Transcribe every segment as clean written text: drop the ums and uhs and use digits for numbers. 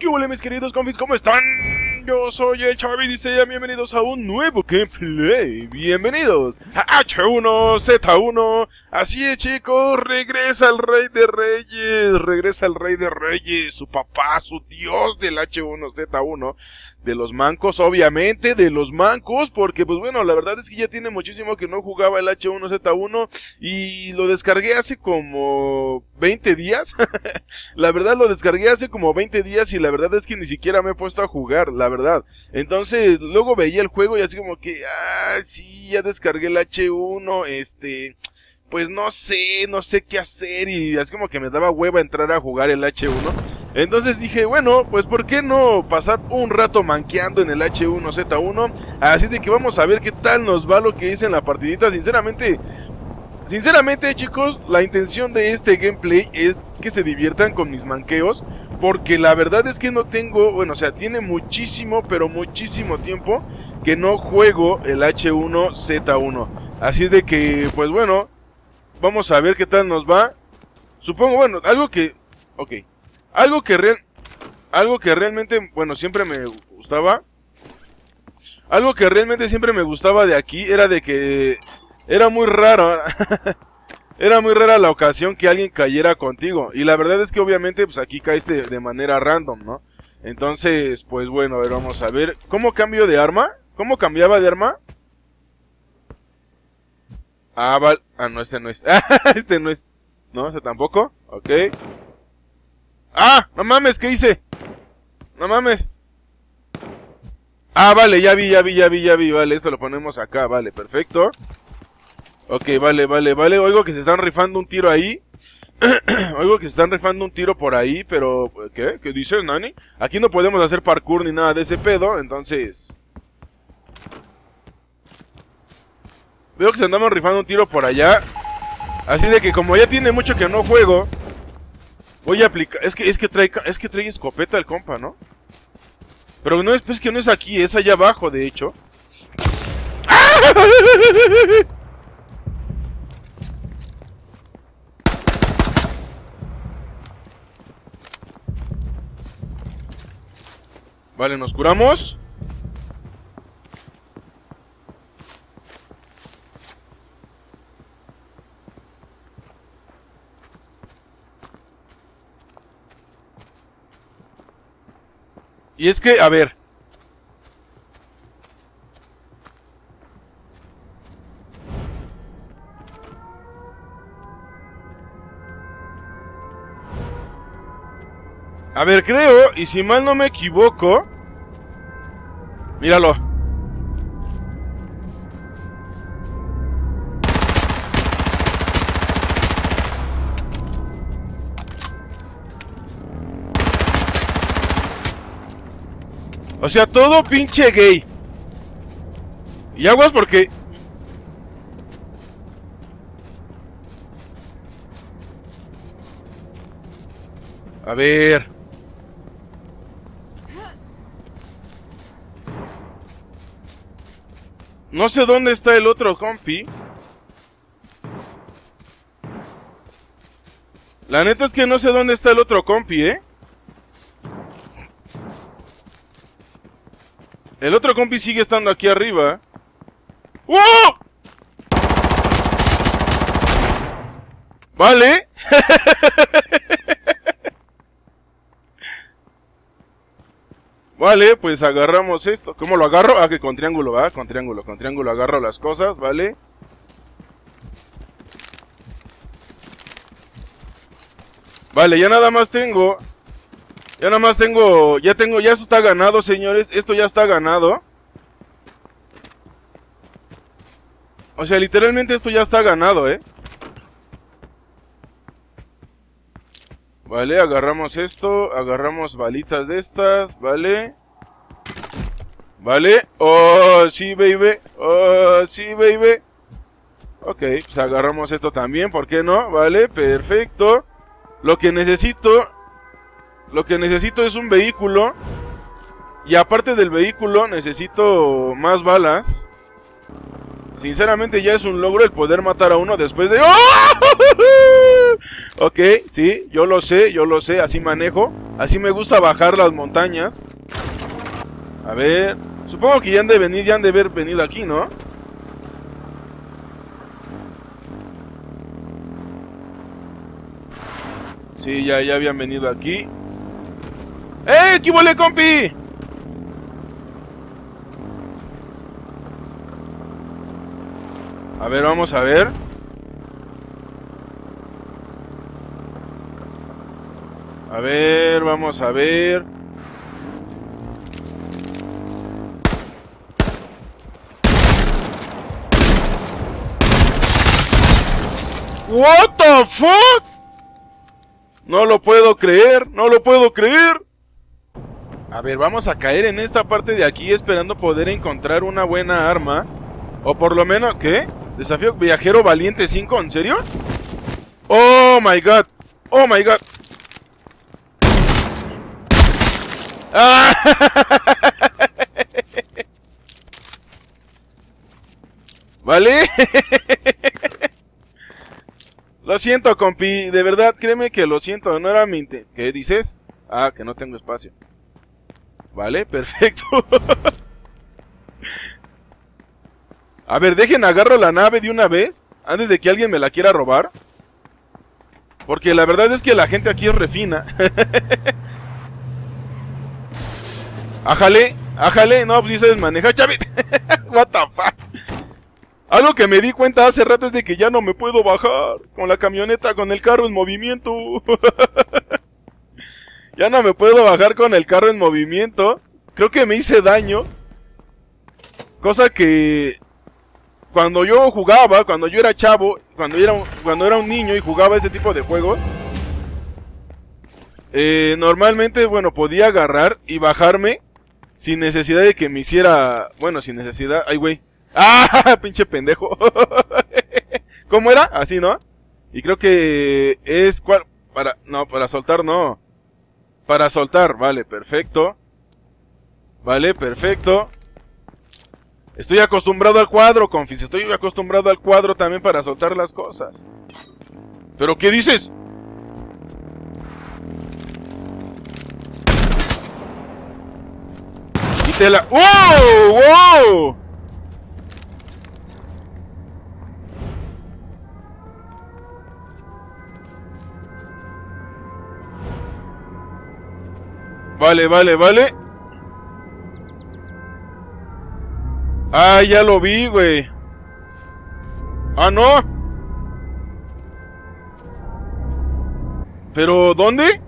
¿Qué huele, mis queridos confis? ¿Cómo están? Yo soy el Chavi y sean bienvenidos a un nuevo gameplay. Bienvenidos a H1Z1. Así es, chicos, regresa el Rey de Reyes. Regresa el Rey de Reyes, su papá, su dios del H1Z1. De los mancos, obviamente, de los mancos. Porque, pues bueno, la verdad es que ya tiene muchísimo que no jugaba el H1Z1. Y lo descargué hace como 20 días. La verdad, lo descargué hace como 20 días y la verdad es que ni siquiera me he puesto a jugar, la verdad. Entonces, luego veía el juego y así como que, sí, ya descargué el H1, pues no sé qué hacer y así como que me daba hueva entrar a jugar el H1. Entonces dije, bueno, pues ¿por qué no pasar un rato manqueando en el H1Z1? Así de que vamos a ver qué tal nos va lo que hice en la partidita. Sinceramente, chicos, la intención de este gameplay es que se diviertan con mis manqueos. Porque la verdad es que no tengo, bueno, o sea, tiene muchísimo, pero muchísimo tiempo que no juego el H1Z1. Así es de que, pues bueno, vamos a ver qué tal nos va. Supongo, bueno, algo que realmente, bueno, siempre me gustaba. Algo que realmente siempre me gustaba de aquí era de que era muy raro. Era muy rara la ocasión que alguien cayera contigo. Y la verdad es que obviamente pues aquí caes de manera random, ¿no? Entonces, pues bueno, a ver, vamos a ver. ¿Cómo cambio de arma? ¿Cómo cambiaba de arma? Ah, vale. Ah, no, este no es. Este no es. No, ese tampoco. Ok. ¡Ah! ¡No mames! ¿Qué hice? ¡No mames! Ah, vale, ya vi. Vale, esto lo ponemos acá. Vale, perfecto. Ok, vale, oigo que se están rifando un tiro ahí. Oigo que se están rifando un tiro por ahí, pero... ¿Qué? ¿Qué dices, Nani? Aquí no podemos hacer parkour ni nada de ese pedo, entonces... Veo que se andaban rifando un tiro por allá. Así de que como ya tiene mucho que no juego, voy a aplicar... Es que trae escopeta el compa, ¿no? Pero no, es que no es aquí, es allá abajo, de hecho. ¡Ah! Vale, nos curamos. Y es que, a ver. A ver, creo, y si mal no me equivoco... Míralo. O sea, todo pinche gay. Y aguas porque... A ver... No sé dónde está el otro compi. La neta es que no sé dónde está el otro compi, El otro compi sigue estando aquí arriba. ¡Wow! Vale. Vale, pues agarramos esto. ¿Cómo lo agarro? Ah, que con triángulo, va. Con triángulo agarro las cosas, ¿vale? Vale, ya nada más tengo... Ya esto está ganado, señores. Esto ya está ganado. O sea, literalmente esto ya está ganado, Vale, agarramos esto, agarramos balitas de estas, ¿vale? Vale, oh, sí, baby. Ok, pues agarramos esto también, ¿por qué no? Vale, perfecto. Lo que necesito es un vehículo. Y aparte del vehículo, necesito más balas. Sinceramente ya es un logro el poder matar a uno después de... ¡Oh! Ok, sí, yo lo sé, así manejo. Así me gusta bajar las montañas. A ver, supongo que ya han de haber venido aquí, ¿no? Sí, ya habían venido aquí. ¡Eh! ¡Qué vole, compi! A ver, vamos a ver. A ver, vamos a ver. What the fuck? No lo puedo creer, no lo puedo creer. A ver, vamos a caer en esta parte de aquí esperando poder encontrar una buena arma. O por lo menos, ¿qué? Desafío viajero valiente 5, ¿en serio? Oh my god, oh my god. ¡Ah! ¿Vale? Lo siento, compi, de verdad, créeme que lo siento, no era mi intención. ¿Qué dices? Ah, que no tengo espacio. Vale, perfecto. A ver, dejen, agarro la nave de una vez antes de que alguien me la quiera robar. Porque la verdad es que la gente aquí es refina. Ájale, ájale, no, pues dices maneja, chavit. What the fuck. Algo que me di cuenta hace rato es de que ya no me puedo bajar con la camioneta, con el carro en movimiento. Ya no me puedo bajar con el carro en movimiento. Creo que me hice daño. Cosa que cuando yo jugaba, cuando yo era chavo, cuando era un niño y jugaba este tipo de juegos, normalmente, bueno, podía agarrar y bajarme sin necesidad de que me hiciera... Bueno, sin necesidad... ¡Ay, güey! ¡Ah! ¡Pinche pendejo! ¿Cómo era? Así, ¿no? Y creo que es... ¿Cuál? Para... No, para soltar no. Para soltar, vale, perfecto. Vale, perfecto. Estoy acostumbrado al cuadro, confis. Estoy acostumbrado al cuadro también para soltar las cosas. ¿Pero qué dices? Quítela. ¡Wow! ¡Wow! Vale, vale, vale. Ah, ya lo vi, güey. Ah, no. ¿Pero dónde?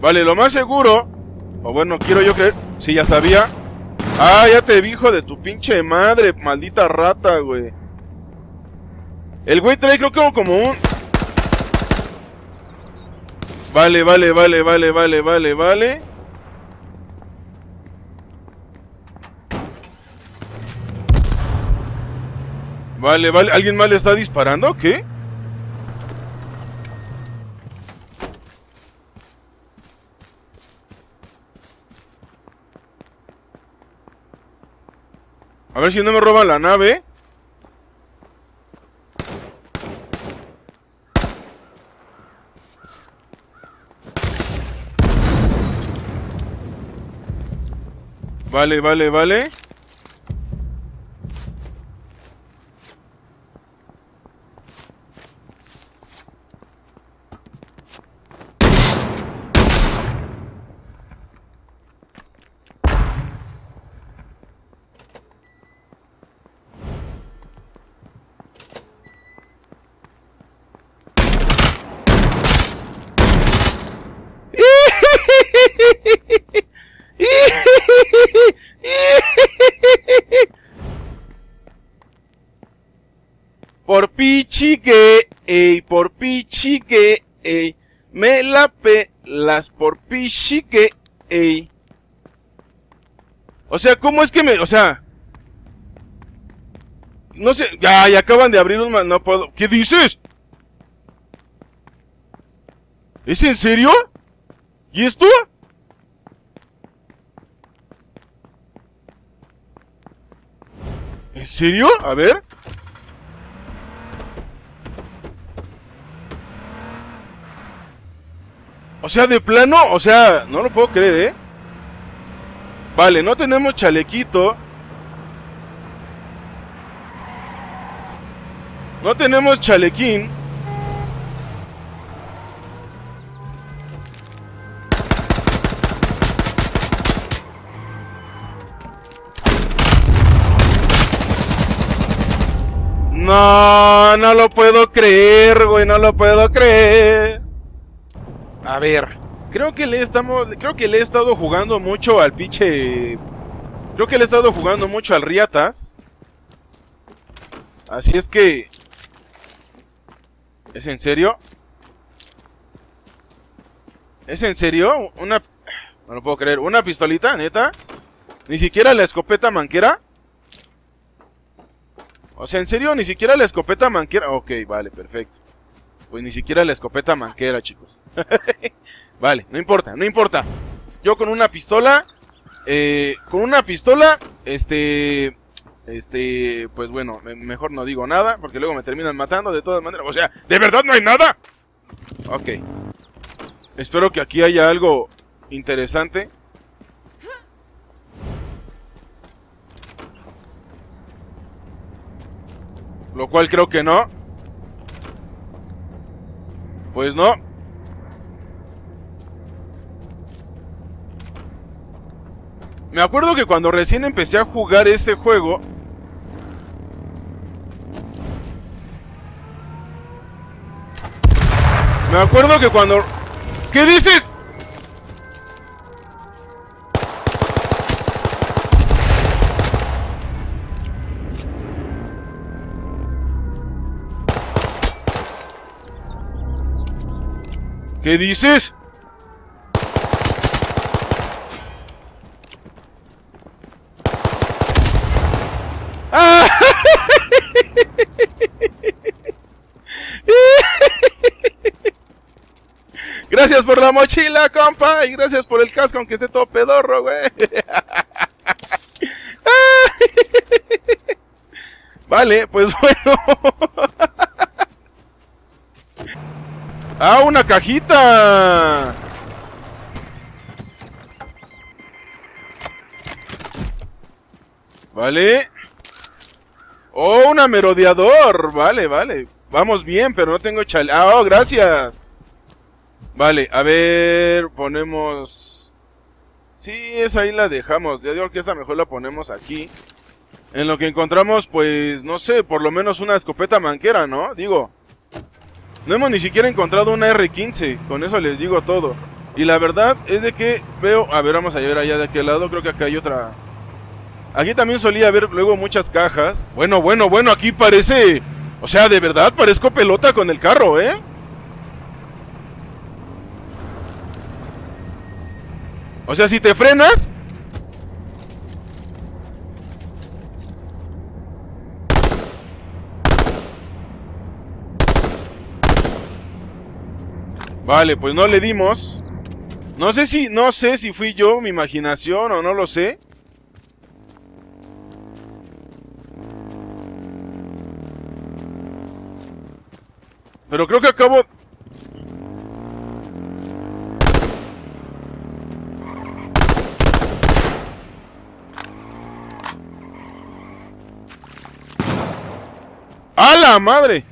Vale, lo más seguro. O bueno, quiero yo creer. Sí, ya sabía. Ah, ya te vi, hijo de tu pinche madre. Maldita rata, güey. El güey trae creo que como un... Vale, vale, vale, vale, vale, vale, vale. Vale, vale. ¿Alguien más le está disparando? ¿Qué? A ver si no me roban la nave. Vale, vale, vale. Chique, ey, por pichique, ey, me la pelas por pichique, ey. O sea, ¿cómo es que me, o sea? No sé, ay, acaban de abrir un, no puedo, ¿qué dices? ¿Es en serio? ¿Y esto? ¿En serio? A ver. sea, de plano, o sea, no lo puedo creer, ¿eh? Vale, no tenemos chalequito. No tenemos chalequín. No, no lo puedo creer, güey, no lo puedo creer. A ver, creo que le he estado jugando mucho al pinche. Creo que le he estado jugando mucho al Riatas. Así es que. ¿Es en serio? ¿Es en serio? Una. No lo puedo creer. ¿Una pistolita, neta? ¿Ni siquiera la escopeta manquera? O sea, ¿en serio? ¿Ni siquiera la escopeta manquera? Ok, vale, perfecto. Pues ni siquiera la escopeta manquera, chicos. Vale, no importa, no importa. Yo con una pistola. Pues bueno, mejor no digo nada, porque luego me terminan matando de todas maneras. O sea, ¿de verdad no hay nada? Ok. Espero que aquí haya algo interesante. Lo cual creo que no. Pues no. Me acuerdo que cuando recién empecé a jugar este juego. Me acuerdo que cuando... ¿Qué dices? ¿Qué dices? ¡Ah! Gracias por la mochila, compa. Y gracias por el casco, aunque esté todo pedorro, güey. Vale, pues bueno. ¡Ah, una cajita! Vale. ¡Oh, una merodeador! Vale, vale. Vamos bien, pero no tengo chale... ¡Ah, oh, gracias! Vale, a ver... Ponemos... Sí, esa ahí la dejamos. Ya digo que esta mejor la ponemos aquí. En lo que encontramos, pues... No sé, por lo menos una escopeta manquera, ¿no? Digo... No hemos ni siquiera encontrado una R15, con eso les digo todo. Y la verdad es de que veo... A ver, vamos a ver allá de aquel lado, creo que acá hay otra... Aquí también solía haber luego muchas cajas. Bueno, aquí parece... O sea, de verdad parezco pelota con el carro, ¿eh? O sea, si te frenas... Vale, pues no le dimos. No sé si fui yo, mi imaginación, o no lo sé. Pero creo que acabo... ¡A la madre!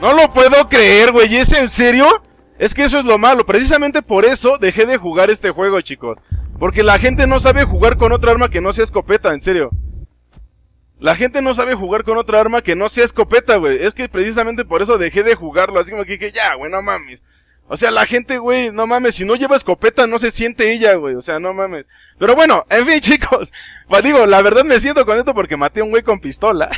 No lo puedo creer, güey, ¿es en serio? Es que eso es lo malo, precisamente por eso dejé de jugar este juego, chicos. Porque la gente no sabe jugar con otra arma que no sea escopeta, en serio. La gente no sabe jugar con otra arma que no sea escopeta, güey. Es que precisamente por eso dejé de jugarlo, así como que dije, ya, güey, no mames. O sea, la gente, güey, no mames, si no lleva escopeta no se siente ella, güey, o sea, no mames. Pero bueno, en fin, chicos, pues digo, la verdad me siento contento porque maté a un güey con pistola.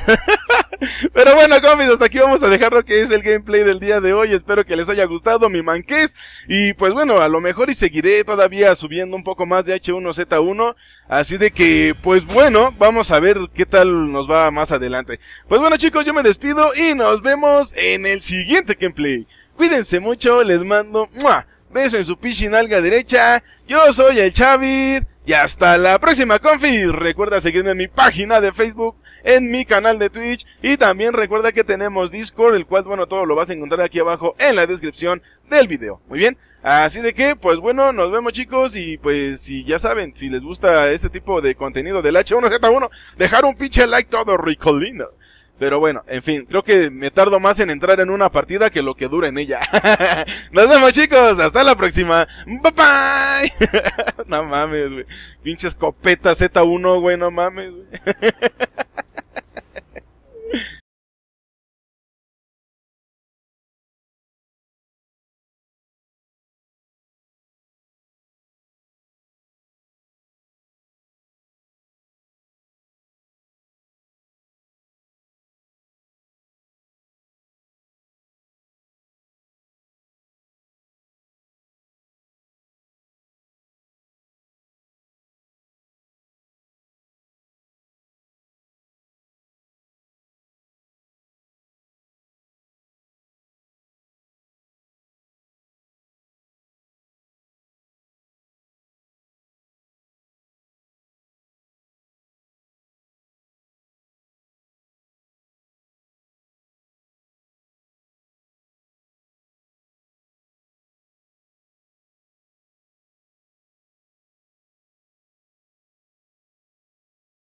Pero bueno, compis, hasta aquí vamos a dejar lo que es el gameplay del día de hoy. Espero que les haya gustado mi manqués. Y pues bueno, a lo mejor y seguiré todavía subiendo un poco más de H1Z1. Así de que, pues bueno, vamos a ver qué tal nos va más adelante. Pues bueno, chicos, yo me despido y nos vemos en el siguiente gameplay. Cuídense mucho, les mando ¡mua! Beso en su pichinalga derecha. Yo soy el Chavit y hasta la próxima, confis. Recuerda seguirme en mi página de Facebook, en mi canal de Twitch, y también recuerda que tenemos Discord, el cual, bueno, todo lo vas a encontrar aquí abajo en la descripción del video. Muy bien, así de que, pues bueno, nos vemos, chicos, y pues, si ya saben, si les gusta este tipo de contenido del H1Z1, dejar un pinche like todo ricolino. Pero bueno, en fin, creo que me tardo más en entrar en una partida que lo que dura en ella. Nos vemos, chicos, hasta la próxima. Bye bye. No mames, güey. Pinche escopeta Z1, güey, no mames, güey.